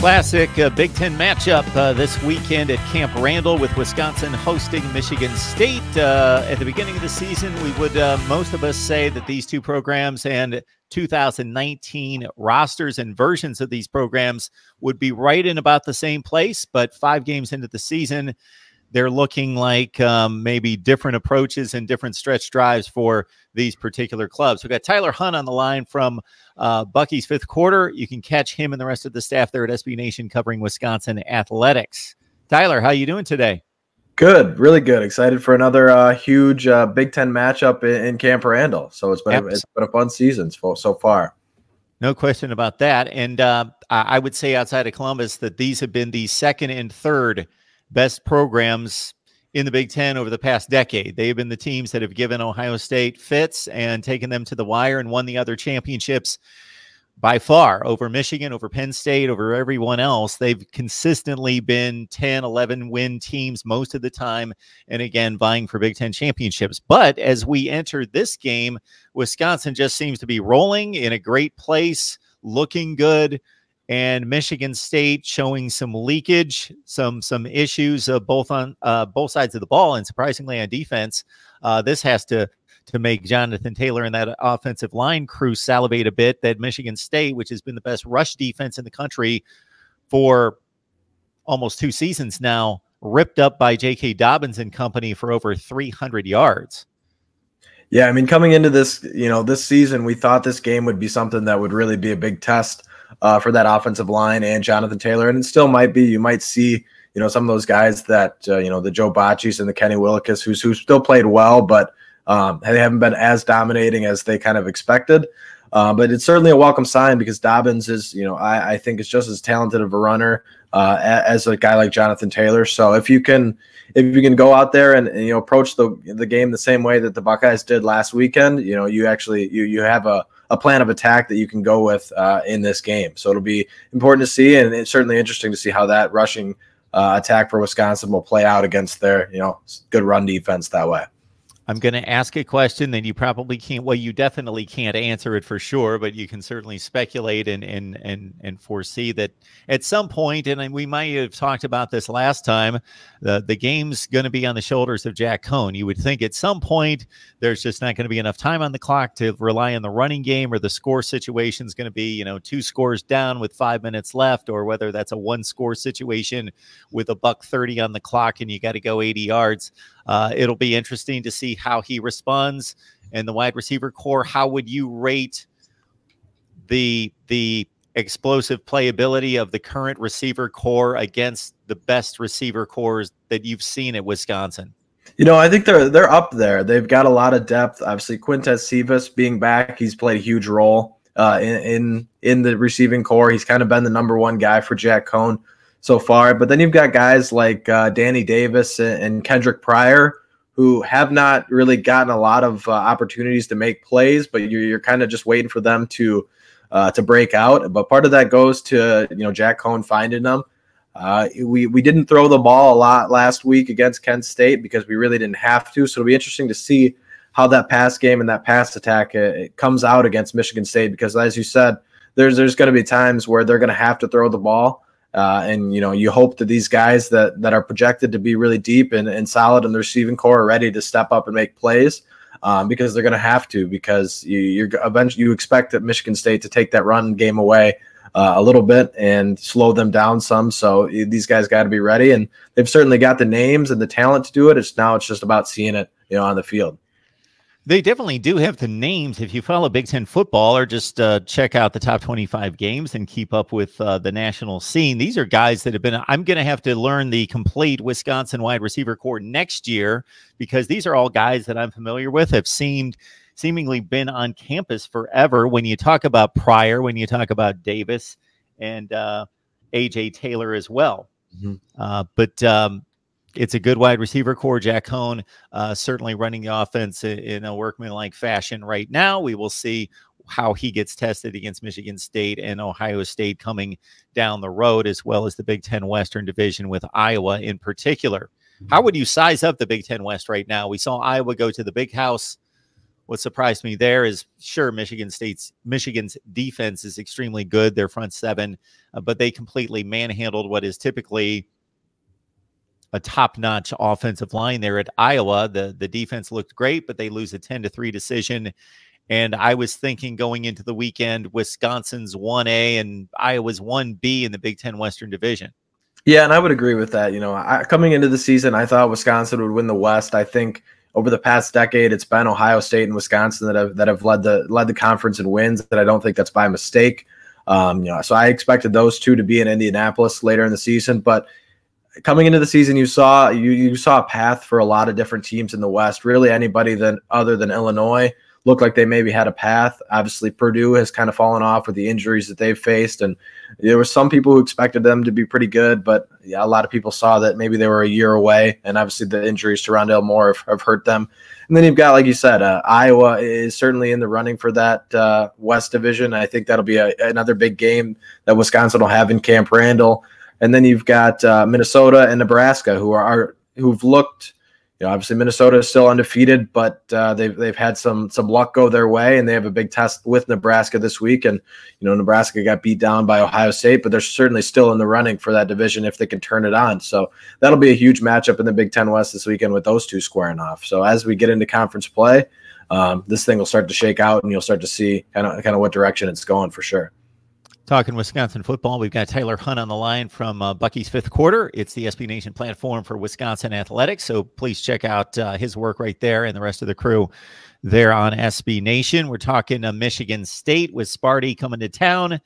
Classic Big Ten matchup this weekend at Camp Randall, with Wisconsin hosting Michigan State. At the beginning of the season, we would most of us say that these two programs and 2019 rosters and versions of these programs would be right in about the same place. But 5 games into the season, they're looking like maybe different approaches and different stretch drives for these particular clubs. We've got Tyler Hunt on the line from Bucky's Fifth Quarter. You can catch him and the rest of the staff there at SB Nation covering Wisconsin athletics. Tyler, how are you doing today? Good, really good. Excited for another huge Big Ten matchup in Camp Randall. So it's been a fun season so far. No question about that. And I would say outside of Columbus that these have been the second and third best programs in the Big Ten over the past decade. They've been the teams that have given Ohio State fits and taken them to the wire and won the other championships by far, over Michigan, over Penn State, over everyone else. They've consistently been 10, 11 win teams most of the time, and again, vying for Big Ten championships. But as we enter this game, Wisconsin just seems to be rolling in a great place, looking good, and Michigan State showing some leakage, some issues both on both sides of the ball, and surprisingly on defense. This has to make Jonathan Taylor and that offensive line crew salivate a bit that Michigan State, which has been the best rush defense in the country for almost 2 seasons now, ripped up by JK Dobbins and company for over 300 yards. Yeah, I mean, coming into this, this season, we thought this game would be something that would really be a big test for that offensive line and Jonathan Taylor, and it still might be. You might see, some of those guys that, the Joe Bocchies and the Kenny Willekes, who still played well, but they haven't been as dominating as they kind of expected. But it's certainly a welcome sign, because Dobbins is, I think is just as talented of a runner as a guy like Jonathan Taylor. So if you can go out there and approach the game the same way that the Buckeyes did last weekend, you actually you have a plan of attack that you can go with in this game. So it'll be important to see, and it's certainly interesting to see how that rushing attack for Wisconsin will play out against their good run defense that way. I'm going to ask a question that you probably can't, well, you definitely can't answer it for sure, but you can certainly speculate and foresee that at some point, and we might have talked about this last time, the game's going to be on the shoulders of Jack Coan. You would think at some point there's just not going to be enough time on the clock to rely on the running game, or the score situation is going to be, 2 scores down with 5 minutes left, or whether that's a 1-score situation with $1:30 on the clock and you got to go 80 yards. It'll be interesting to see how he responds, and the wide receiver core. How would you rate the explosive playability of the current receiver core against the best receiver cores that you've seen at Wisconsin? I think they're up there. They've got a lot of depth. Obviously, Quintez Cephas being back, he's played a huge role in the receiving core. He's kind of been the #1 guy for Jack Coan so far. But then you've got guys like Danny Davis and Kendrick Pryor, who have not really gotten a lot of opportunities to make plays, but you're kind of just waiting for them to break out. But part of that goes to Jack Coan finding them. We didn't throw the ball a lot last week against Kent State because we really didn't have to. So it'll be interesting to see how that pass game and that pass attack it comes out against Michigan State, because as you said, there's going to be times where they're going to have to throw the ball. And, you hope that these guys that are projected to be really deep and solid in the receiving core are ready to step up and make plays, because they're going to have to, because you expect that Michigan State to take that run game away a little bit and slow them down some. So these guys got to be ready, and they've certainly got the names and the talent to do it. It's just about seeing it, on the field. They definitely do have the names. If you follow Big Ten football, or just check out the top 25 games and keep up with the national scene, these are guys that have been, I'm going to have to learn the complete Wisconsin wide receiver core next year, because these are all guys that I'm familiar with, have seemingly been on campus forever. When you talk about Pryor, when you talk about Davis, and AJ Taylor as well. Mm-hmm. It's a good wide receiver core. Jack Coan certainly running the offense in a workmanlike fashion right now. We will see how he gets tested against Michigan State and Ohio State coming down the road, as well as the Big Ten Western Division with Iowa in particular. How would you size up the Big Ten West right now? We saw Iowa go to the Big House. What surprised me there is, sure, Michigan's defense is extremely good, their front seven, but they completely manhandled what is typically a top-notch offensive line there at Iowa. The defense looked great, but they lose a 10-3 decision. And I was thinking going into the weekend, Wisconsin's 1A and Iowa's 1B in the Big Ten Western Division. Yeah, and I would agree with that. You know, coming into the season, I thought Wisconsin would win the West. I think over the past decade, it's been Ohio State and Wisconsin that have led the conference in wins. And I don't think that's by mistake. You know, so I expected those two to be in Indianapolis later in the season, but coming into the season, you saw a path for a lot of different teams in the West. Really, anybody other than Illinois looked like they maybe had a path. Obviously, Purdue has kind of fallen off with the injuries that they've faced, and there were some people who expected them to be pretty good, but yeah, a lot of people saw that maybe they were a year away, and obviously the injuries to Rondell Moore have hurt them. And then you've got, like you said, Iowa is certainly in the running for that West Division. I think that'll be another big game that Wisconsin will have in Camp Randall. And then you've got Minnesota and Nebraska, who've looked. You know, obviously Minnesota is still undefeated, but they've had some luck go their way, and they have a big test with Nebraska this week. And you know, Nebraska got beat down by Ohio State, but they're certainly still in the running for that division if they can turn it on. So that'll be a huge matchup in the Big Ten West this weekend with those two squaring off. So as we get into conference play, this thing will start to shake out, and you'll start to see kind of what direction it's going for sure. Talking Wisconsin football, we've got Tyler Hunt on the line from Bucky's Fifth Quarter. It's the SB Nation platform for Wisconsin athletics, so please check out his work right there and the rest of the crew there on SB Nation. We're talking Michigan State with Sparty coming to town,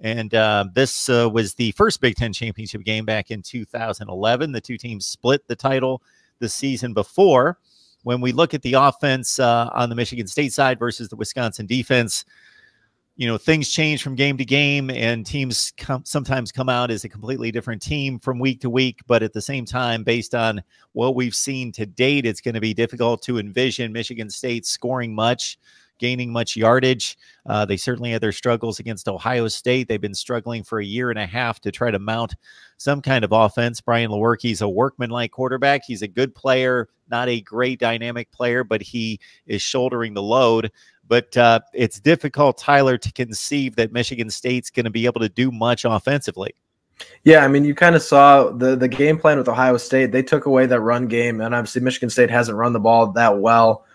and this was the first Big Ten championship game back in 2011. The two teams split the title the season before. When we look at the offense on the Michigan State side versus the Wisconsin defense, you know, things change from game to game, and teams sometimes come out as a completely different team from week to week. But at the same time, based on what we've seen to date, it's going to be difficult to envision Michigan State scoring much, gaining much yardage. They certainly had their struggles against Ohio State. They've been struggling for a year and a half to try to mount some kind of offense. Brian Lewerke is a workman-like quarterback. He's a good player, not a great dynamic player, but he is shouldering the load. But it's difficult, Tyler, to conceive that Michigan State's going to be able to do much offensively. Yeah, I mean, you kind of saw the game plan with Ohio State. They took away that run game, and obviously Michigan State hasn't run the ball that well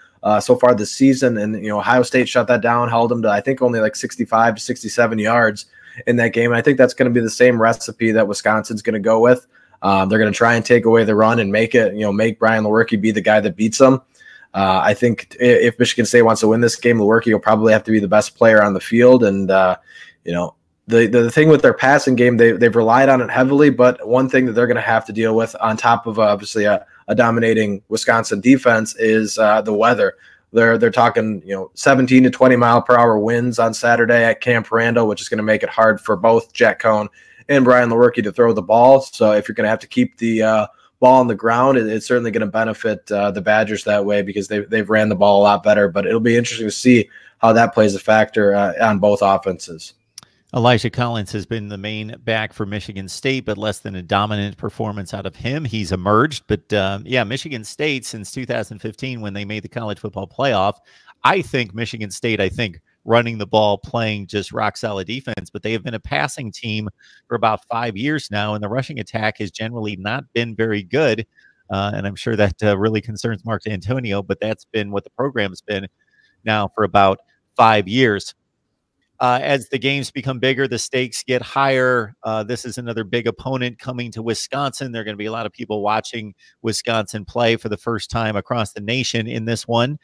so far this season. And, you know, Ohio State shut that down, held them to, I think, only like 65 to 67 yards in that game. And I think that's going to be the same recipe that Wisconsin's going to go with. They're going to try and take away the run and make it, you know, make Brian Lewerke be the guy that beats them. I think if Michigan State wants to win this game, Lewerke will probably have to be the best player on the field. And, you know, the thing with their passing game, they've relied on it heavily, but one thing that they're going to have to deal with on top of obviously a dominating Wisconsin defense is the weather. They're talking, you know, 17 to 20 mile per hour winds on Saturday at Camp Randall, which is going to make it hard for both Jack Coan and Brian Lewerke to throw the ball. So if you're going to have to keep the ball on the ground, it's certainly going to benefit the Badgers that way because they've ran the ball a lot better. But it'll be interesting to see how that plays a factor on both offenses. Elijah Collins has been the main back for Michigan State, but less than a dominant performance out of him. He's emerged. But, yeah, Michigan State, since 2015 when they made the college football playoff, I think Michigan State running the ball, playing just rock-solid defense, but they have been a passing team for about 5 years now, and the rushing attack has generally not been very good, and I'm sure that really concerns Mark D'Antonio, but that's been what the program's been now for about 5 years. As the games become bigger, the stakes get higher. This is another big opponent coming to Wisconsin. There are going to be a lot of people watching Wisconsin play for the first time across the nation in this one.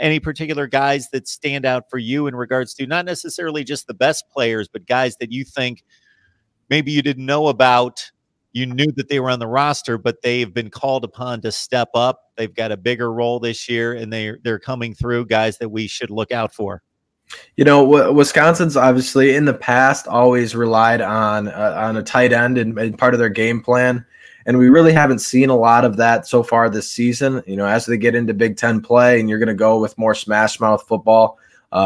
Any particular guys that stand out for you in regards to not necessarily just the best players, but guys that you think maybe you didn't know about, you knew that they were on the roster, but they've been called upon to step up. They've got a bigger role this year, and they're coming through, guys that we should look out for. You know, Wisconsin's obviously in the past always relied on a tight end and part of their game plan, and we really haven't seen a lot of that so far this season. You know, as they get into Big Ten play, and you're going to go with more smash mouth football,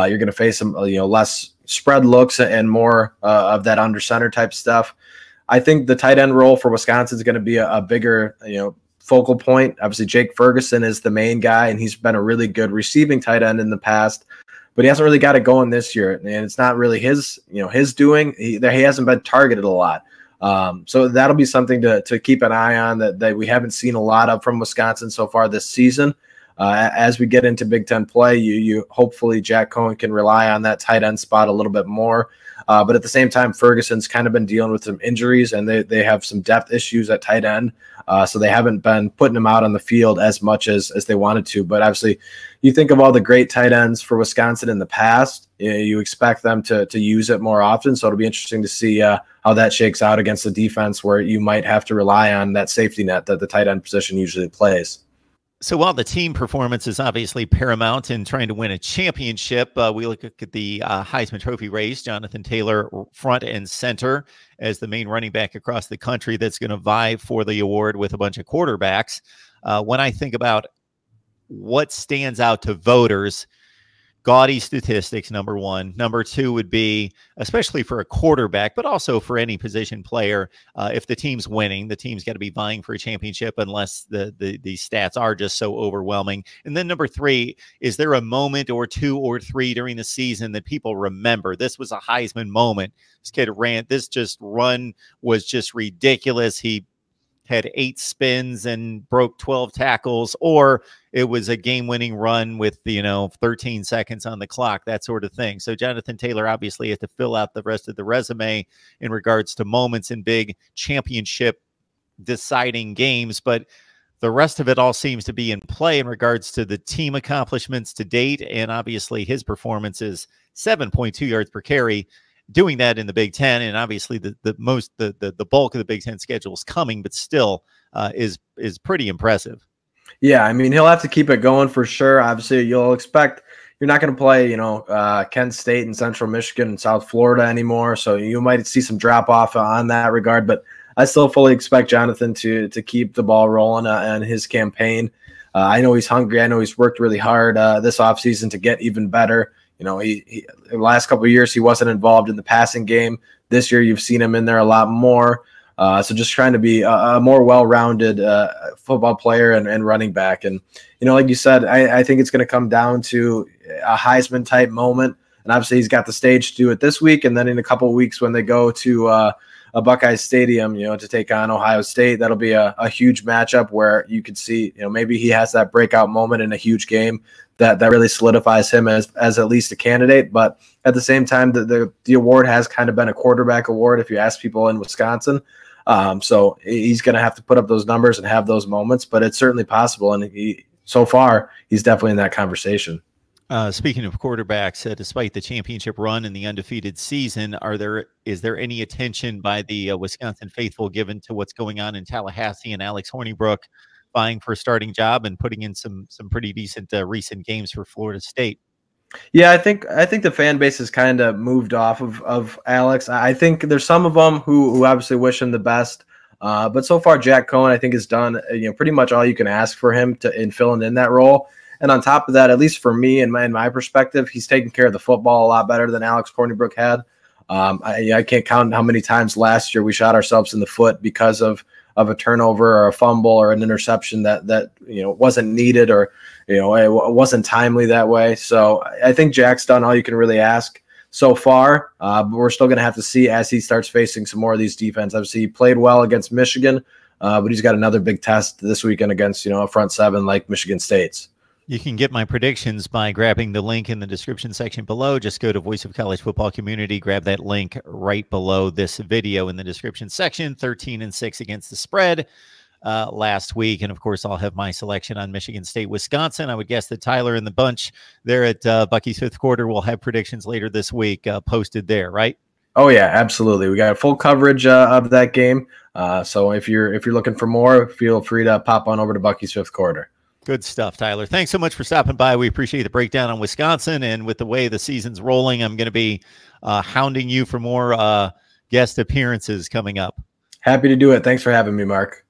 you're going to face some less spread looks and more of that under center type stuff. I think the tight end role for Wisconsin is going to be a bigger focal point. Obviously, Jake Ferguson is the main guy, and he's been a really good receiving tight end in the past, but he hasn't really got it going this year, and it's not really his, his doing. He hasn't been targeted a lot. So that'll be something to keep an eye on that we haven't seen a lot of from Wisconsin so far this season. As we get into Big Ten play, you hopefully Jack Coan can rely on that tight end spot a little bit more. But at the same time, Ferguson's kind of been dealing with some injuries, and they have some depth issues at tight end. So they haven't been putting him out on the field as much as they wanted to. But obviously, you think of all the great tight ends for Wisconsin in the past, you expect them to use it more often. So it'll be interesting to see how that shakes out against the defense where you might have to rely on that safety net that the tight end position usually plays. So while the team performance is obviously paramount in trying to win a championship, we look at the Heisman Trophy race, Jonathan Taylor front and center as the main running back across the country that's going to vie for the award with a bunch of quarterbacks. When I think about what stands out to voters, gaudy statistics, number one. Number two would be, especially for a quarterback, but also for any position player, if the team's winning, the team's got to be vying for a championship unless the stats are just so overwhelming. And then number three, is there a moment or two or three during the season that people remember? This was a Heisman moment. This kid ran. This just run was just ridiculous. He had 8 spins and broke 12 tackles, or it was a game-winning run with, 13 seconds on the clock, that sort of thing. So Jonathan Taylor obviously had to fill out the rest of the resume in regards to moments in big championship deciding games, but the rest of it all seems to be in play in regards to the team accomplishments to date, and obviously his performance is 7.2 yards per carry, doing that in the Big Ten, and obviously the bulk of the Big Ten schedule is coming, but still is pretty impressive. Yeah, I mean, he'll have to keep it going for sure. Obviously, you'll expect you're not going to play, Kent State and Central Michigan and South Florida anymore, so you might see some drop off on that regard. But I still fully expect Jonathan to keep the ball rolling on his campaign. I know he's hungry. I know he's worked really hard this offseason to get even better. He the last couple of years, he wasn't involved in the passing game. This year, you've seen him in there a lot more. So just trying to be a more well-rounded football player and running back. And, like you said, I think it's going to come down to a Heisman-type moment. And obviously, he's got the stage to do it this week. And then in a couple of weeks when they go to a Buckeye Stadium, to take on Ohio State, that'll be a huge matchup where you could see, maybe he has that breakout moment in a huge game that really solidifies him as at least a candidate. But at the same time, the award has kind of been a quarterback award if you ask people in Wisconsin. So he's going to have to put up those numbers and have those moments, but it's certainly possible. And so far, he's definitely in that conversation. Speaking of quarterbacks, despite the championship run and the undefeated season, is there any attention by the Wisconsin faithful given to what's going on in Tallahassee and Alex Hornibrook vying for a starting job and putting in some pretty decent recent games for Florida State? Yeah, I think the fan base has kind of moved off of Alex. I think there's some of them who obviously wish him the best, but so far Jack Coan, I think, has done pretty much all you can ask for him in filling in that role. And on top of that, at least for me and my perspective, he's taking care of the football a lot better than Alex Hornibrook had. I can't count how many times last year we shot ourselves in the foot because of a turnover or a fumble or an interception that wasn't needed or it wasn't timely that way. So I think Jack's done all you can really ask so far, but we're still going to have to see as he starts facing some more of these defense. Obviously, he played well against Michigan, but he's got another big test this weekend against a front seven like Michigan State's. You can get my predictions by grabbing the link in the description section below. Just go to Voice of College Football Community. Grab that link right below this video in the description section. 13-6 against the spread last week. And, of course, I'll have my selection on Michigan State, Wisconsin. I would guess that Tyler and the bunch there at Bucky's fifth quarter will have predictions later this week posted there, right? Oh, yeah, absolutely. We got full coverage of that game. So if you're looking for more, feel free to pop on over to Bucky's fifth quarter. Good stuff, Tyler. Thanks so much for stopping by. We appreciate the breakdown on Wisconsin. And with the way the season's rolling, I'm going to be hounding you for more guest appearances coming up. Happy to do it. Thanks for having me, Mark.